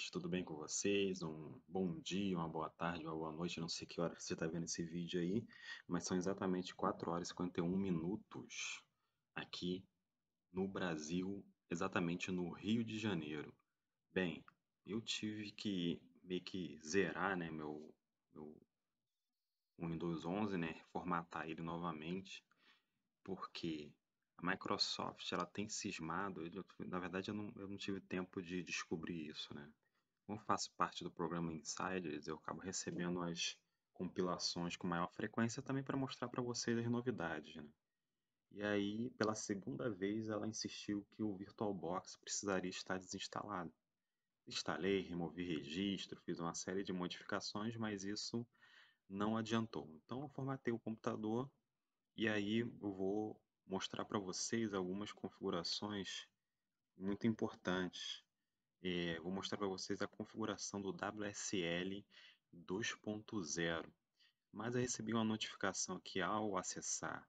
ouvintes, tudo bem com vocês? Um bom dia, uma boa tarde, uma boa noite, não sei que hora você está vendo esse vídeo aí, mas são exatamente 4 horas e 51 minutos aqui no Brasil, exatamente no Rio de Janeiro. Bem, eu tive que meio que zerar, né, meu Windows 11, né, formatar ele novamente, porque a Microsoft, ela tem cismado, na verdade eu não tive tempo de descobrir isso, né? Como eu faço parte do programa Insiders, eu acabo recebendo as compilações com maior frequência também para mostrar para vocês as novidades, né? E aí, pela segunda vez, ela insistiu que o VirtualBox precisaria estar desinstalado. Instalei, removi registro, fiz uma série de modificações, mas isso não adiantou. Então eu formatei o computador e aí eu vou mostrar para vocês algumas configurações muito importantes. Vou mostrar para vocês a configuração do WSL 2.0. Mas eu recebi uma notificação que ao acessar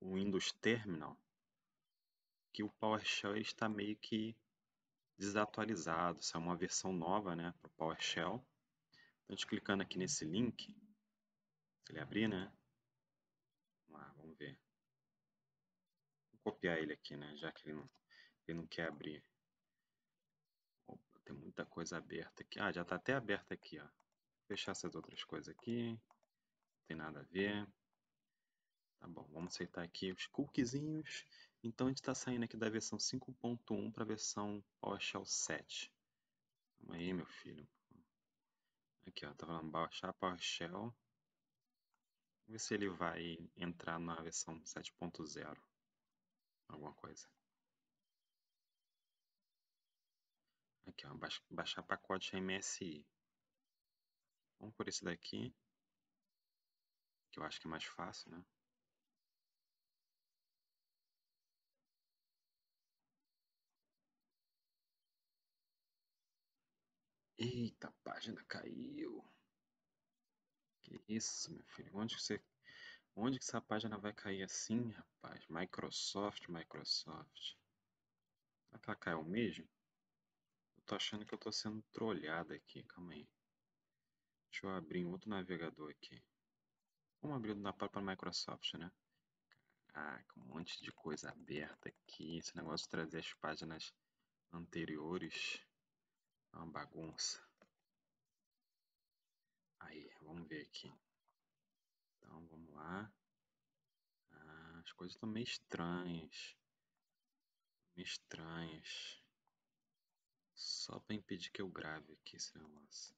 o Windows Terminal, que o PowerShell está meio que desatualizado. Isso é uma versão nova, né, para o PowerShell. Então, a gente clicando aqui nesse link, se ele abrir, né? Lá, vamos ver. Vou copiar ele aqui, né? Já que ele não quer abrir. Opa, tem muita coisa aberta aqui. Ah, já está até aberta aqui, ó. Vou fechar essas outras coisas aqui. Não tem nada a ver. Tá bom, vamos aceitar aqui os cookiezinhos. Então a gente está saindo aqui da versão 5.1 para a versão PowerShell 7. Calma aí, meu filho. Aqui, ó, tá falando baixar PowerShell. Vamos ver se ele vai entrar na versão 7.0, alguma coisa. Aqui, ó, baixar pacote MSI. Vamos por esse daqui, que eu acho que é mais fácil, né? Eita, a página caiu. Que isso, meu filho? Onde que essa página vai cair assim, rapaz? Microsoft. Será que ela caiu mesmo? Eu tô achando que eu tô sendo trollhado aqui. Calma aí. Deixa eu abrir em outro navegador aqui. Vamos abrir na própria Microsoft, né? Caraca, um monte de coisa aberta aqui. Esse negócio de trazer as páginas anteriores é uma bagunça. Aí, vamos ver aqui. Então, vamos lá. Ah, as coisas estão meio estranhas. Só para impedir que eu grave aqui esse negócio.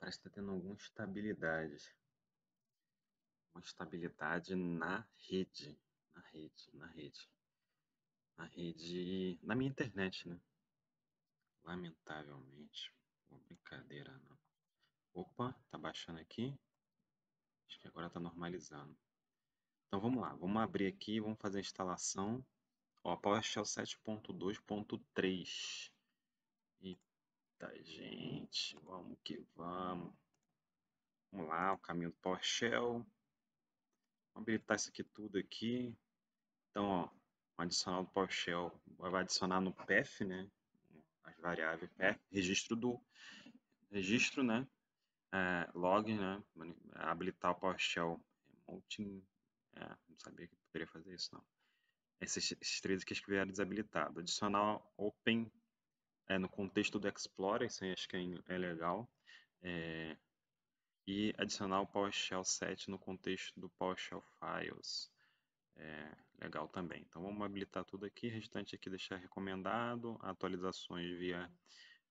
Parece que está tendo alguma instabilidade. Uma instabilidade na rede. Na minha internet, né? Lamentavelmente. Brincadeira, não. Opa, tá baixando aqui. Acho que agora tá normalizando. Então vamos lá, vamos abrir aqui, vamos fazer a instalação. Ó, PowerShell 7.2.3. Eita, gente, vamos que vamos. Vamos lá, o caminho do PowerShell. Vamos habilitar isso aqui tudo aqui. Então, ó, o adicional do PowerShell vai adicionar no path, né, as variáveis path, registro, né, log, né, habilitar o PowerShell remote, não sabia que poderia fazer isso, não. Esses três aqui que vieram desabilitados. Adicionar open no contexto do Explorer, isso aí acho que é legal. E adicionar o PowerShell 7 no contexto do PowerShell Files. Legal também. Então vamos habilitar tudo aqui, restante aqui deixar recomendado, atualizações via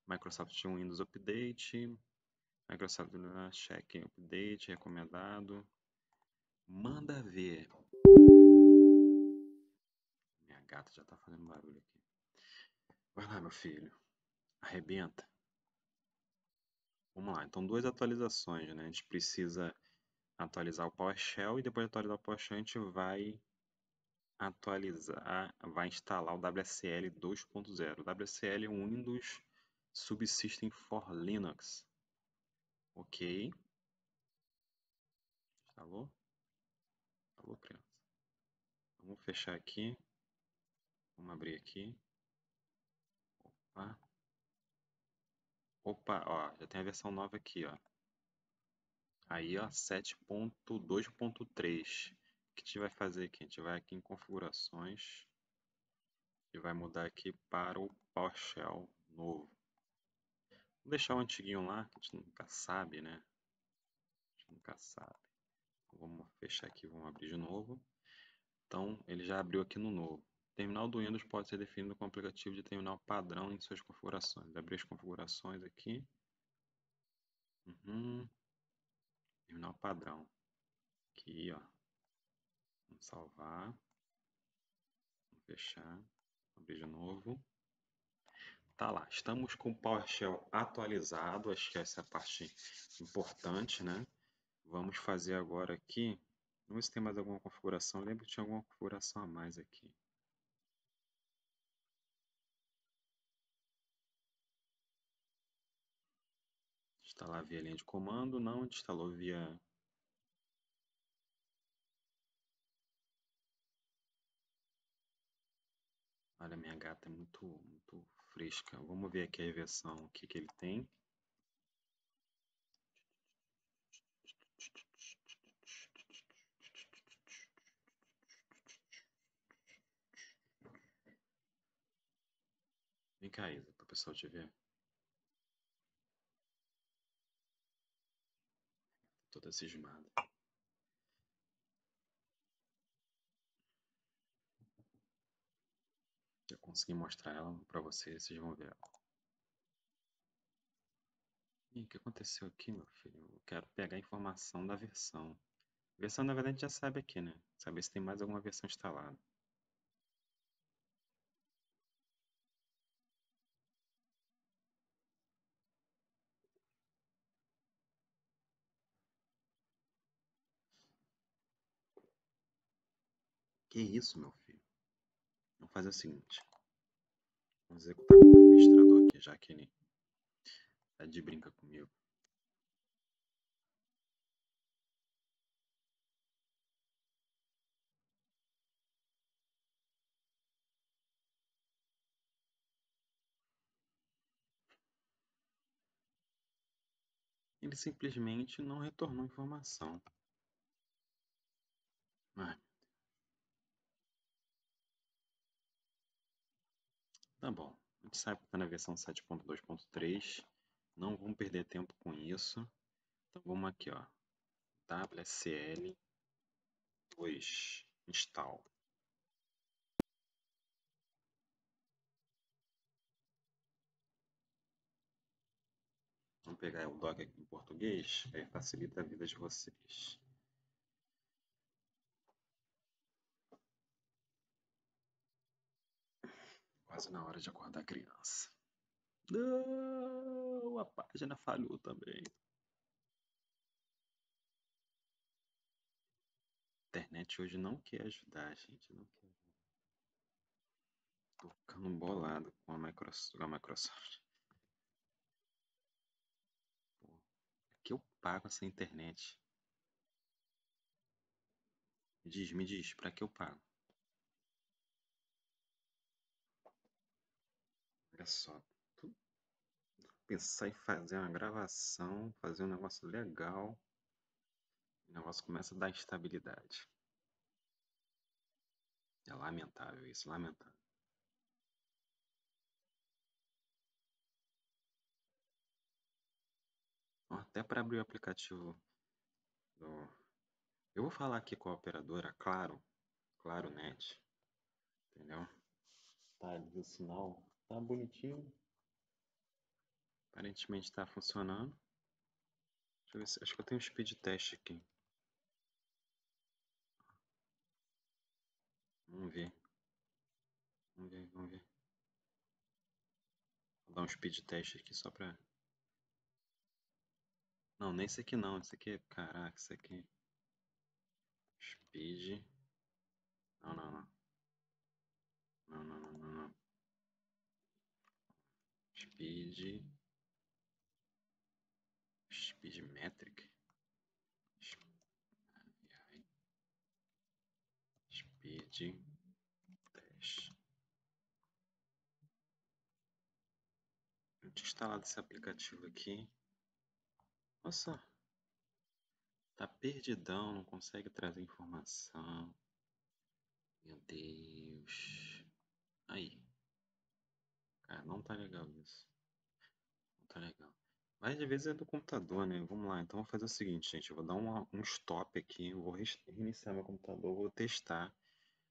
Microsoft Windows Update, Microsoft Check Update, recomendado. Manda ver. Minha gata já tá fazendo barulho aqui. Vai lá, meu filho. Arrebenta. Vamos lá, então duas atualizações, né? A gente precisa atualizar o PowerShell e depois de atualizar o PowerShell a gente vai instalar o WSL 2.0. O WSL é o Windows Subsystem for Linux. Ok. Alô? Alô, criança. Vamos fechar aqui. Vamos abrir aqui. Opa. Opa, ó, já tem a versão nova aqui, ó. Aí, ó, 7.2.3. O que a gente vai fazer aqui? A gente vai aqui em configurações e vai mudar aqui para o PowerShell novo. Vou deixar o antiguinho lá, que a gente nunca sabe, né? A gente nunca sabe. Vamos fechar aqui, vamos abrir de novo. Então, ele já abriu aqui no novo. Terminal do Windows pode ser definido como aplicativo de terminal padrão em suas configurações. Abrir as configurações aqui. Terminal padrão. Aqui, ó. Vamos salvar. Vamos fechar. Abrir de novo. Tá lá. Estamos com o PowerShell atualizado. Acho que essa é a parte importante, né? Vamos fazer agora aqui. Vamos ver se tem mais alguma configuração. Lembro que tinha alguma configuração a mais aqui. Instalar via linha de comando, não, instalou via... Olha, minha gata é muito fresca. Vamos ver aqui a versão, o que que ele tem. Vem cá, Isa, para o pessoal te ver. Toda cismada. Eu consegui mostrar ela para vocês, vocês vão ver ela. Ih, o que aconteceu aqui, meu filho? Eu quero pegar a informação da versão. A versão, na verdade, a gente já sabe aqui, né? Saber se tem mais alguma versão instalada. Que isso, meu filho? Vamos fazer o seguinte. Vamos executar com o administrador aqui, já que ele tá de brinca comigo. Ele simplesmente não retornou informação. Ah. Tá bom, a gente sabe que está na versão 7.2.3, não vamos perder tempo com isso. Então vamos aqui, ó, WSL 2 install. Vamos pegar o doc aqui em português, aí facilita a vida de vocês. Quase na hora de acordar a criança. Não, a página falhou também. A internet hoje não quer ajudar, gente. Não quer. Tô ficando bolado com a Microsoft. Pô, o que eu pago essa internet? Me diz, pra que eu pago? Olha só, pensar em fazer uma gravação, fazer um negócio legal, o negócio começa a dar instabilidade. É lamentável isso, lamentável. Até para abrir o aplicativo do... Eu vou falar aqui com a operadora, Claro Net, entendeu? Tá ali o sinal. Tá bonitinho. Aparentemente tá funcionando. Deixa eu ver se... Acho que eu tenho um speed test aqui. Vamos ver. Vou dar um speed test aqui só pra... Não, nem esse aqui não. Esse aqui... Caraca, esse aqui... Speed... Não. Speed metric. de teste. Eu tinha instalado esse aplicativo aqui. Nossa, tá perdidão, não consegue trazer informação. Meu Deus. Aí. Cara, não tá legal isso. Não tá legal. Mas às vezes é do computador, né? Vamos lá, então eu vou fazer o seguinte, gente. Eu vou dar um stop aqui, eu vou reiniciar meu computador, vou testar.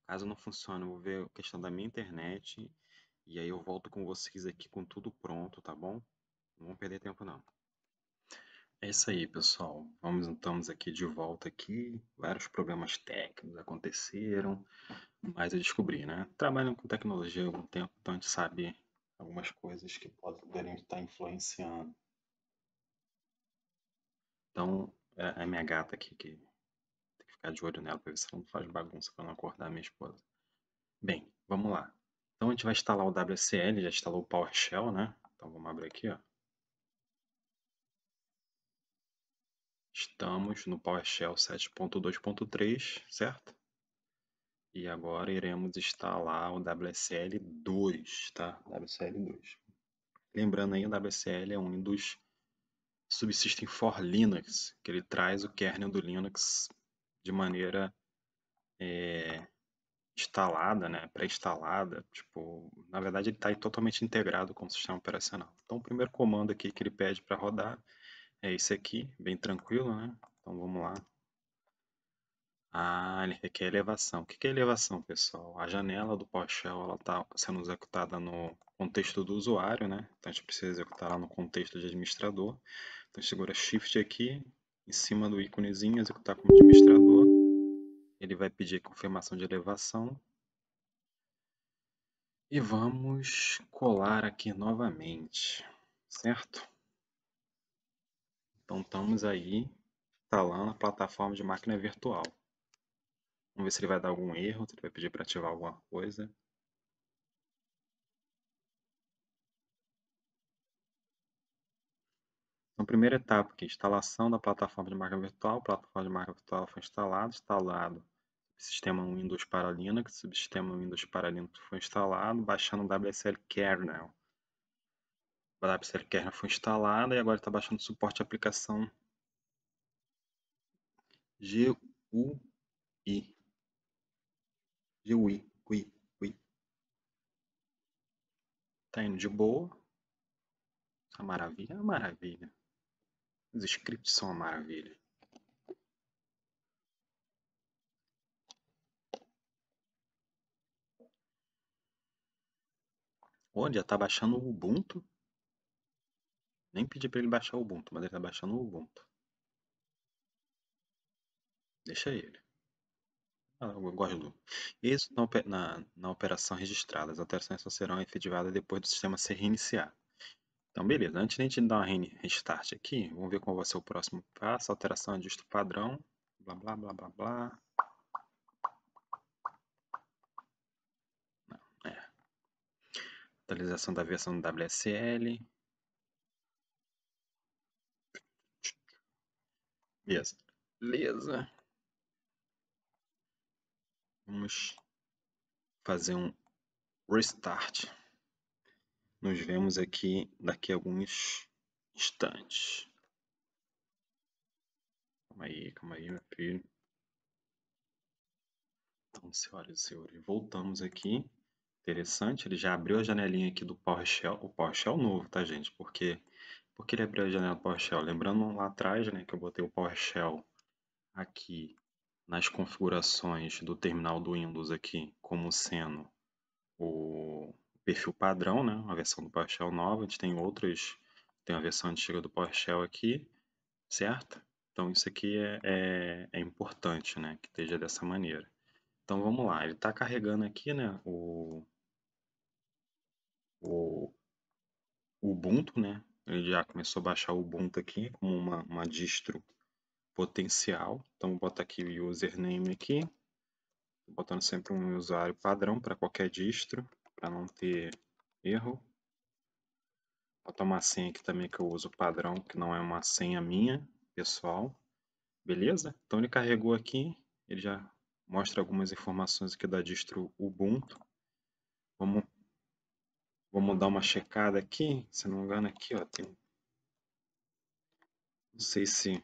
Caso não funcione, eu vou ver a questão da minha internet. E aí eu volto com vocês aqui com tudo pronto, tá bom? Não vão perder tempo, não. É isso aí, pessoal. Estamos aqui de volta aqui. Vários problemas técnicos aconteceram, mas eu descobri, né? Trabalhando com tecnologia há algum tempo, então a gente sabe algumas coisas que poderiam estar influenciando. Então, é a minha gata aqui, que tem que ficar de olho nela para ver se ela não faz bagunça para não acordar a minha esposa. Bem, vamos lá. Então a gente vai instalar o WSL, já instalou o PowerShell, né? Então vamos abrir aqui, ó. Estamos no PowerShell 7.2.3, certo? E agora iremos instalar o WSL 2, tá? WSL 2. Lembrando aí, o WSL é um Windows Subsystem for Linux, que ele traz o kernel do Linux de maneira... instalada, né, pré-instalada, tipo, na verdade ele está aí totalmente integrado com o sistema operacional. Então o primeiro comando aqui que ele pede para rodar é esse aqui, bem tranquilo, né? Então vamos lá. Ah, ele requer elevação. O que é elevação, pessoal? A janela do PowerShell, ela está sendo executada no contexto do usuário, né? Então a gente precisa executar lá no contexto de administrador. Então a gente segura Shift aqui, em cima do íconezinho, executar como administrador. Ele vai pedir confirmação de elevação. E vamos colar aqui novamente, certo? Então estamos aí instalando a plataforma de máquina virtual. Vamos ver se ele vai dar algum erro, se ele vai pedir para ativar alguma coisa. Então, primeira etapa aqui, instalação da plataforma de máquina virtual. A plataforma de máquina virtual foi instalado. Sistema Windows para Linux, subsistema Windows para Linux foi instalado, baixando o WSL Kernel. O WSL Kernel foi instalado e agora está baixando o suporte de aplicação GUI. GUI. Está indo de boa. Essa maravilha é uma maravilha. Os scripts são uma maravilha. Olha, está baixando o Ubuntu. Nem pedi para ele baixar o Ubuntu, mas ele está baixando o Ubuntu. Deixa ele. Eu gosto do... Isso na operação registrada. As alterações só serão efetivadas depois do sistema se reiniciar. Então, beleza. Antes de a gente dar uma restart aqui, vamos ver qual vai ser o próximo passo. Alteração, ajuste padrão. Blá, blá, blá, blá, blá. Atualização da versão do WSL. Beleza. Vamos fazer um restart. Nos vemos aqui daqui a alguns instantes. Calma aí, meu filho. Então, senhoras e senhores, voltamos aqui. Interessante, ele já abriu a janelinha aqui do PowerShell, o PowerShell novo, tá, gente? Porque ele abriu a janela do PowerShell? Lembrando lá atrás, né, que eu botei o PowerShell aqui nas configurações do terminal do Windows aqui, como sendo o perfil padrão, né, a versão do PowerShell nova. A gente tem outras, tem a versão antiga do PowerShell aqui, certo? Então isso aqui é importante, né, que esteja dessa maneira. Então vamos lá, ele está carregando aqui, né, o Ubuntu, né? Ele já começou a baixar o Ubuntu aqui como uma distro potencial. Então vou botar aqui o username aqui, botando sempre um usuário padrão para qualquer distro, para não ter erro. Vou botar uma senha aqui também que eu uso padrão, que não é uma senha minha, pessoal. Beleza? Então ele carregou aqui, ele já mostra algumas informações aqui da distro Ubuntu. Vamos dar uma checada aqui, se não me engano aqui, ó, tem... não sei se...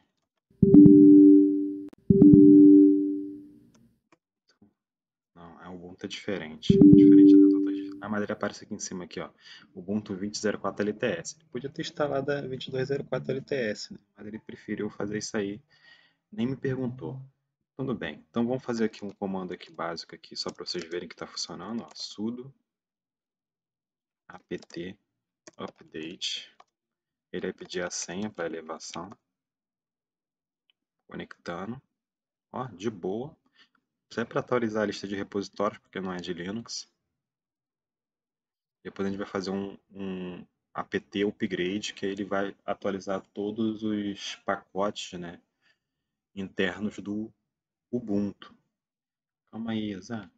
não, a Ubuntu é diferente das outras. Ah, mas ele aparece aqui em cima, aqui, ó, Ubuntu 20.04 LTS. Ele podia ter instalado a 22.04 LTS, né? Mas ele preferiu fazer isso aí, nem me perguntou. Tudo bem, então vamos fazer aqui um comando aqui básico, aqui, só para vocês verem que está funcionando, ó, sudo apt update. Ele vai pedir a senha para elevação, conectando, ó, de boa. Isso é para atualizar a lista de repositórios, porque não é de Linux. Depois a gente vai fazer um apt upgrade, que ele vai atualizar todos os pacotes, né, internos do Ubuntu. Calma aí, Zé.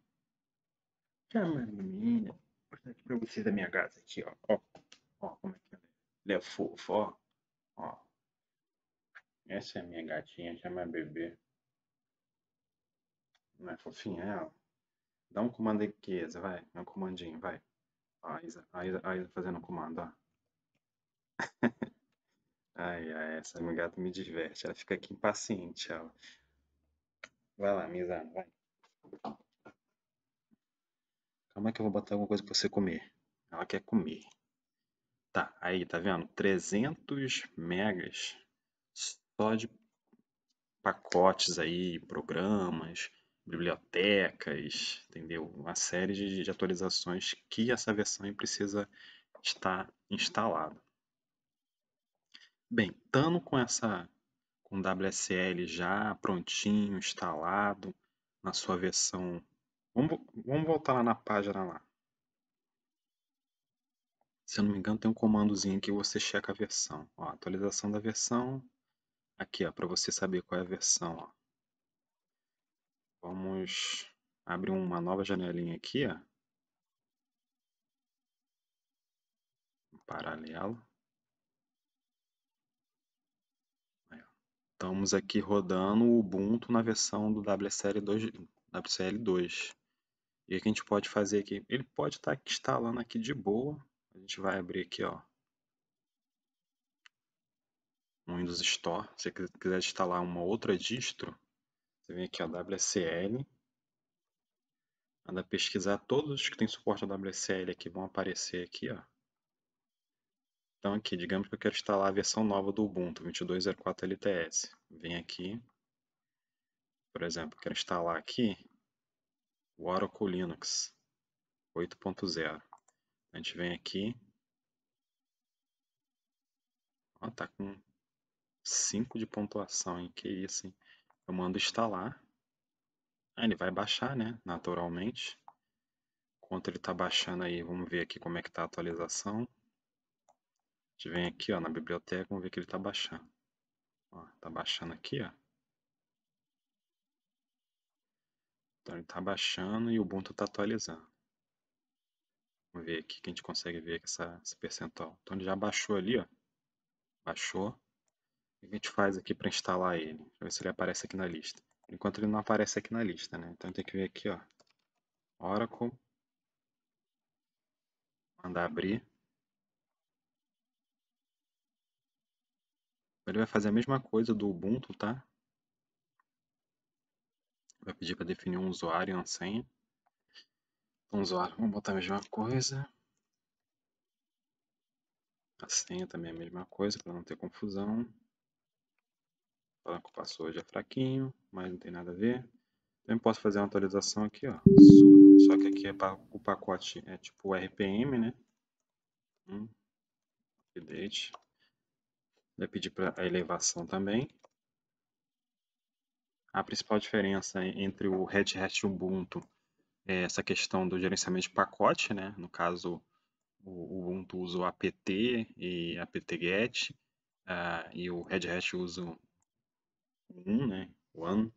Chama a menina. Vou mostrar aqui para vocês a minha gata aqui, ó. Ó, como é que ela é? Ele é fofo, ó. Ó. Essa é a minha gatinha, chama a bebê. Não é fofinha ela? Dá um comando aí, que Isa, vai. Dá um comandinho, vai. Ó, a Isa fazendo um comando, ó. Ai, ai, essa minha gata me diverte. Ela fica aqui impaciente, ó. Vai lá, Misa, vai. Calma que eu vou botar alguma coisa pra você comer. Ela quer comer. Tá, aí, tá vendo? 300 megas só de pacotes aí, programas, bibliotecas, entendeu? Uma série de atualizações que essa versão aí precisa estar instalada. Bem, estando com o WSL já prontinho, instalado, na sua versão... Vamos voltar lá na página lá. Se eu não me engano, tem um comandozinho que você checa a versão. Ó, atualização da versão. Aqui, para você saber qual é a versão. Ó. Vamos abrir uma nova janelinha aqui. Ó. Em paralelo. Aí, ó. Estamos aqui rodando o Ubuntu na versão do WSL 2. E o que a gente pode fazer aqui? Ele pode estar instalando aqui de boa. A gente vai abrir aqui, ó, um Windows Store. Se você quiser instalar uma outra distro, você vem aqui, ó, WSL. Anda pesquisar, todos que tem suporte ao WSL aqui vão aparecer aqui, ó. Então aqui, digamos que eu quero instalar a versão nova do Ubuntu 22.04 LTS. Vem aqui, por exemplo, eu quero instalar aqui o Oracle Linux 8.0. A gente vem aqui, ó, tá com 5 de pontuação, hein? Que isso, hein? Eu mando instalar, aí ele vai baixar, né, naturalmente. Enquanto ele tá baixando aí, vamos ver aqui como é que tá a atualização. A gente vem aqui, ó, na biblioteca, vamos ver que ele tá baixando. Ó, tá baixando aqui, ó. Então ele tá baixando e o Ubuntu tá atualizando. Vamos ver aqui que a gente consegue ver esse percentual. Então ele já baixou ali, ó. Baixou. O que a gente faz aqui para instalar ele? Deixa eu ver se ele aparece aqui na lista. Enquanto ele não aparece aqui na lista, né? Então tem que vir aqui, ó. Oracle. Mandar abrir. Ele vai fazer a mesma coisa do Ubuntu, tá? Vai pedir para definir um usuário e uma senha. Vamos botar a mesma coisa. A senha também é a mesma coisa, para não ter confusão. Falar que o password é fraquinho, mas não tem nada a ver. Também posso fazer uma atualização aqui, ó. Sudo, só que aqui o pacote é tipo RPM, né? Update. Vai pedir para a elevação também. A principal diferença entre o Red Hat e o Ubuntu é essa questão do gerenciamento de pacote, né? No caso, o Ubuntu usa o apt e apt-get, e o Red Hat usa o one,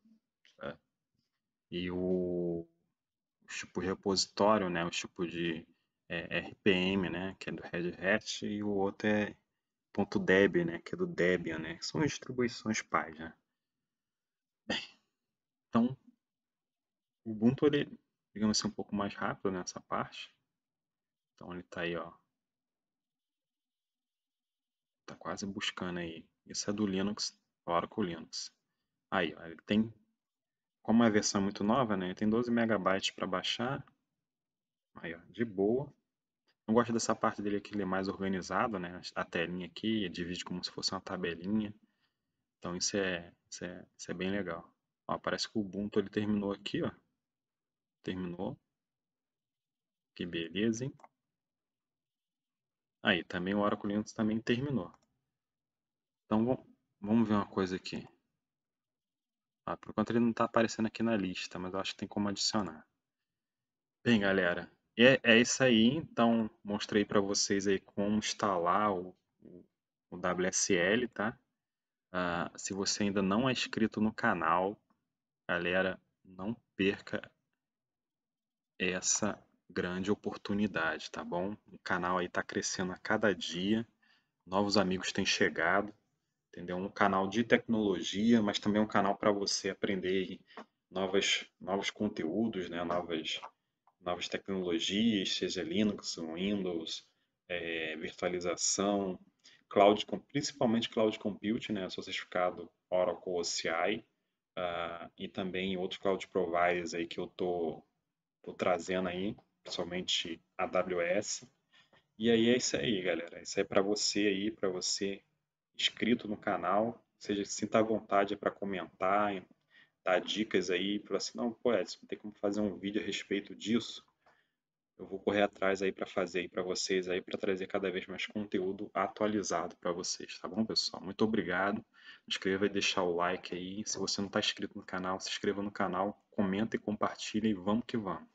e o tipo de repositório, né? O tipo de RPM, né? Que é do Red Hat, e o outro é .deb, né? Que é do Debian, né? São distribuições pais, né? Bem, então... O Ubuntu, ele, digamos assim, um pouco mais rápido nessa parte. Então ele tá aí, ó. Tá quase buscando aí. Isso é do Linux, Oracle Linux. Aí, ó, ele tem, como é a versão muito nova, né? Ele tem 12 MB para baixar. Aí, ó, de boa. Eu gosto dessa parte dele aqui, ele é mais organizado, né? A telinha aqui, divide como se fosse uma tabelinha. Então isso é bem legal. Ó, parece que o Ubuntu ele terminou aqui, ó. Terminou. Que beleza, hein? Aí, também o Oracle Linux também terminou. Então, vamos ver uma coisa aqui. Ah, por enquanto ele não está aparecendo aqui na lista, mas eu acho que tem como adicionar. Bem, galera, é isso aí. Então, mostrei para vocês aí como instalar o WSL, tá? Ah, se você ainda não é inscrito no canal, galera, não perca essa grande oportunidade, tá bom? O canal aí tá crescendo a cada dia, novos amigos têm chegado, entendeu? Um canal de tecnologia, mas também um canal para você aprender novos conteúdos, né? Novas tecnologias, seja Linux, Windows, virtualização, cloud, principalmente cloud computing, né? Certificado Oracle OCI e também outros cloud providers aí que eu tô trazendo aí, principalmente AWS. E aí é isso aí, galera. Isso é para você aí, para você inscrito no canal, seja sinta à vontade para comentar, dar dicas aí, falar assim, não, pô, Edson, não tem como fazer um vídeo a respeito disso. Eu vou correr atrás aí para fazer aí para vocês aí, para trazer cada vez mais conteúdo atualizado para vocês, tá bom, pessoal? Muito obrigado. Inscreva e deixar o like aí. Se você não está inscrito no canal, se inscreva no canal, comenta e compartilha e vamos que vamos.